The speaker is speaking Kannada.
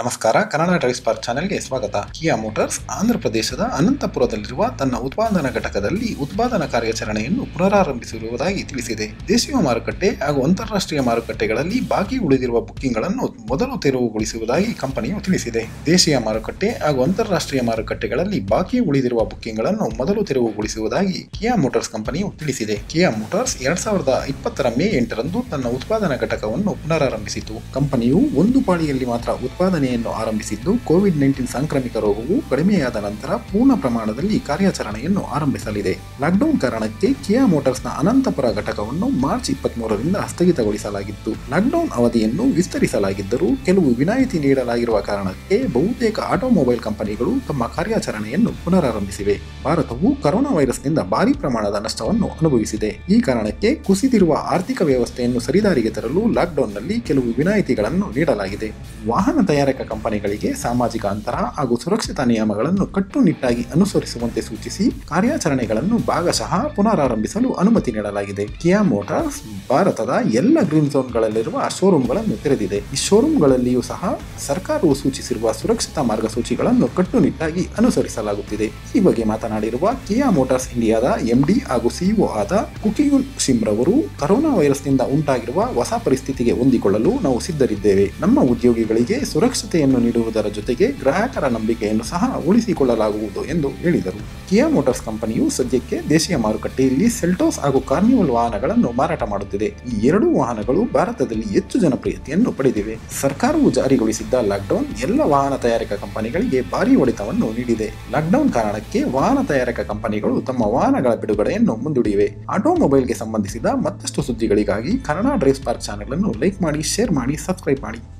ನಮಸ್ಕಾರ ಕನ್ನಡ ಡ್ರೈವ್ಸ್ಪಾರ್ಕ್ ಚಾನೆಲ್ಗೆ ಸ್ವಾಗತ. ಕಿಯಾ ಮೋಟರ್ಸ್ ಆಂಧ್ರ ಪ್ರದೇಶದ ಅನಂತಪುರದಲ್ಲಿರುವ ತನ್ನ ಉತ್ಪಾದನಾ ಘಟಕದಲ್ಲಿ ಉತ್ಪಾದನಾ ಕಾರ್ಯಾಚರಣೆಯನ್ನು ಪುನರಾರಂಭಿಸಿರುವುದಾಗಿ ತಿಳಿಸಿದೆ. ದೇಶೀಯ ಮಾರುಕಟ್ಟೆ ಹಾಗೂ ಅಂತಾರಾಷ್ಟ್ರೀಯ ಮಾರುಕಟ್ಟೆಗಳಲ್ಲಿ ಬಾಕಿ ಉಳಿದಿರುವ ಬುಕ್ಕಿಂಗ್ಗಳನ್ನು ಮೊದಲು ತೆರವುಗೊಳಿಸುವುದಾಗಿ ಕಂಪನಿಯು ತಿಳಿಸಿದೆ. ದೇಶೀಯ ಮಾರುಕಟ್ಟೆ ಹಾಗೂ ಅಂತಾರಾಷ್ಟ್ರೀಯ ಮಾರುಕಟ್ಟೆಗಳಲ್ಲಿ ಬಾಕಿ ಉಳಿದಿರುವ ಬುಕ್ಕಿಂಗ್ಗಳನ್ನು ಮೊದಲು ತೆರವುಗೊಳಿಸುವುದಾಗಿ ಕಿಯಾ ಮೋಟರ್ಸ್ ಕಂಪನಿಯು ತಿಳಿಸಿದೆ. ಕಿಯಾ ಮೋಟರ್ಸ್ 2020 ಮೇ 8ರಂದು ತನ್ನ ಉತ್ಪಾದನಾ ಘಟಕವನ್ನು ಪುನರಾರಂಭಿಸಿತು. ಕಂಪನಿಯು ಒಂದು ಪಾಳಿಯಲ್ಲಿ ಮಾತ್ರ ಉತ್ಪಾದನೆ ಆರಂಭಿಸಿದ್ದು, ಕೋವಿಡ್-19 ಸಾಂಕ್ರಾಮಿಕ ರೋಗವು ಕಡಿಮೆಯಾದ ನಂತರ ಪೂರ್ಣ ಪ್ರಮಾಣದಲ್ಲಿ ಕಾರ್ಯಾಚರಣೆಯನ್ನು ಆರಂಭಿಸಲಿದೆ. ಲಾಕ್ಡೌನ್ ಕಾರಣಕ್ಕೆ ಕಿಯಾ ಮೋಟರ್ಸ್ನ ಅನಂತಪುರ ಘಟಕವನ್ನು ಮಾರ್ಚ್ 23ರಿಂದ ಸ್ಥಗಿತಗೊಳಿಸಲಾಗಿತ್ತು. ಲಾಕ್ಡೌನ್ ಅವಧಿಯನ್ನು ವಿಸ್ತರಿಸಲಾಗಿದ್ದರೂ ಕೆಲವು ವಿನಾಯಿತಿ ನೀಡಲಾಗಿರುವ ಕಾರಣಕ್ಕೆ ಬಹುತೇಕ ಆಟೋಮೊಬೈಲ್ ಕಂಪನಿಗಳು ತಮ್ಮ ಕಾರ್ಯಾಚರಣೆಯನ್ನು ಪುನರಾರಂಭಿಸಿವೆ. ಭಾರತವು ಕೊರೋನಾ ವೈರಸ್ನಿಂದ ಭಾರಿ ಪ್ರಮಾಣದ ನಷ್ಟವನ್ನು ಅನುಭವಿಸಿದೆ. ಈ ಕಾರಣಕ್ಕೆ ಕುಸಿದಿರುವ ಆರ್ಥಿಕ ವ್ಯವಸ್ಥೆಯನ್ನು ಸರಿದಾರಿಗೆ ತರಲು ಲಾಕ್ಡೌನ್ನಲ್ಲಿ ಕೆಲವು ವಿನಾಯಿತಿಗಳನ್ನು ನೀಡಲಾಗಿದೆ. ವಾಹನ ತಯಾರಕ ಕಂಪನಿಗಳಿಗೆ ಸಾಮಾಜಿಕ ಅಂತರ ಹಾಗೂ ಸುರಕ್ಷತಾ ನಿಯಮಗಳನ್ನು ಕಟ್ಟುನಿಟ್ಟಾಗಿ ಅನುಸರಿಸುವಂತೆ ಸೂಚಿಸಿ ಕಾರ್ಯಾಚರಣೆಗಳನ್ನು ಭಾಗಶಃ ಪುನರಾರಂಭಿಸಲು ಅನುಮತಿ ನೀಡಲಾಗಿದೆ. ಕಿಯಾ ಮೋಟಾರ್ಸ್ ಭಾರತದ ಎಲ್ಲ ಗ್ರೀನ್ ಝೋನ್ಗಳಲ್ಲಿರುವ ಶೋರೂಮ್ಗಳನ್ನು ತೆರೆದಿದೆ. ಈ ಶೋರೂಮ್ಗಳಲ್ಲಿಯೂ ಸಹ ಸರ್ಕಾರವು ಸೂಚಿಸಿರುವ ಸುರಕ್ಷತಾ ಮಾರ್ಗಸೂಚಿಗಳನ್ನು ಕಟ್ಟುನಿಟ್ಟಾಗಿ ಅನುಸರಿಸಲಾಗುತ್ತಿದೆ. ಈ ಬಗ್ಗೆ ಮಾತನಾಡಿರುವ ಕಿಯಾ ಮೋಟಾರ್ಸ್ ಇಂಡಿಯಾದ ಎಂಡಿ ಹಾಗೂ ಸಿಇಒ ಆದ ಕುಕಿಯುನ್ ಶಿಮ್ರವರು, ಕೊರೋನಾ ವೈರಸ್ನಿಂದ ಉಂಟಾಗಿರುವ ಹೊಸ ಪರಿಸ್ಥಿತಿಗೆ ಹೊಂದಿಕೊಳ್ಳಲು ನಾವು ಸಿದ್ಧರಿದ್ದೇವೆ. ನಮ್ಮ ಉದ್ಯೋಗಿಗಳಿಗೆ ಸುರಕ್ಷತೆ ನೀಡುವುದರ ಜೊತೆಗೆ ಗ್ರಾಹಕರ ನಂಬಿಕೆಯನ್ನು ಸಹ ಉಳಿಸಿಕೊಳ್ಳಲಾಗುವುದು ಎಂದು ಹೇಳಿದರು. ಕಿಯಾ ಮೋಟಾರ್ಸ್ ಕಂಪನಿಯು ಸದ್ಯಕ್ಕೆ ದೇಶೀಯ ಮಾರುಕಟ್ಟೆಯಲ್ಲಿ ಸೆಲ್ಟೋಸ್ ಹಾಗೂ ಕಾರ್ನಿವಲ್ ವಾಹನಗಳನ್ನು ಮಾರಾಟ ಮಾಡುತ್ತಿದೆ. ಈ ಎರಡೂ ವಾಹನಗಳು ಭಾರತದಲ್ಲಿ ಹೆಚ್ಚು ಜನಪ್ರಿಯತೆಯನ್ನು ಪಡೆದಿವೆ. ಸರ್ಕಾರವು ಜಾರಿಗೊಳಿಸಿದ್ದ ಲಾಕ್ಡೌನ್ ಎಲ್ಲ ವಾಹನ ತಯಾರಿಕಾ ಕಂಪನಿಗಳಿಗೆ ಭಾರಿ ಹೊಡೆತವನ್ನು ನೀಡಿದೆ. ಲಾಕ್ಡೌನ್ ಕಾರಣಕ್ಕೆ ವಾಹನ ತಯಾರಿಕಾ ಕಂಪನಿಗಳು ತಮ್ಮ ವಾಹನಗಳ ಬಿಡುಗಡೆಯನ್ನು ಮುಂದೂಡಿವೆ. ಆಟೋಮೊಬೈಲ್ಗೆ ಸಂಬಂಧಿಸಿದ ಮತ್ತಷ್ಟು ಸುದ್ದಿಗಳಿಗಾಗಿ ಕನ್ನಡ ಡ್ರೈವ್ಸ್ಪಾರ್ಕ್ ಚಾನೆಲ್ ಅನ್ನು ಲೈಕ್ ಮಾಡಿ, ಶೇರ್ ಮಾಡಿ, ಸಬ್ಸ್ಕ್ರೈಬ್ ಮಾಡಿ.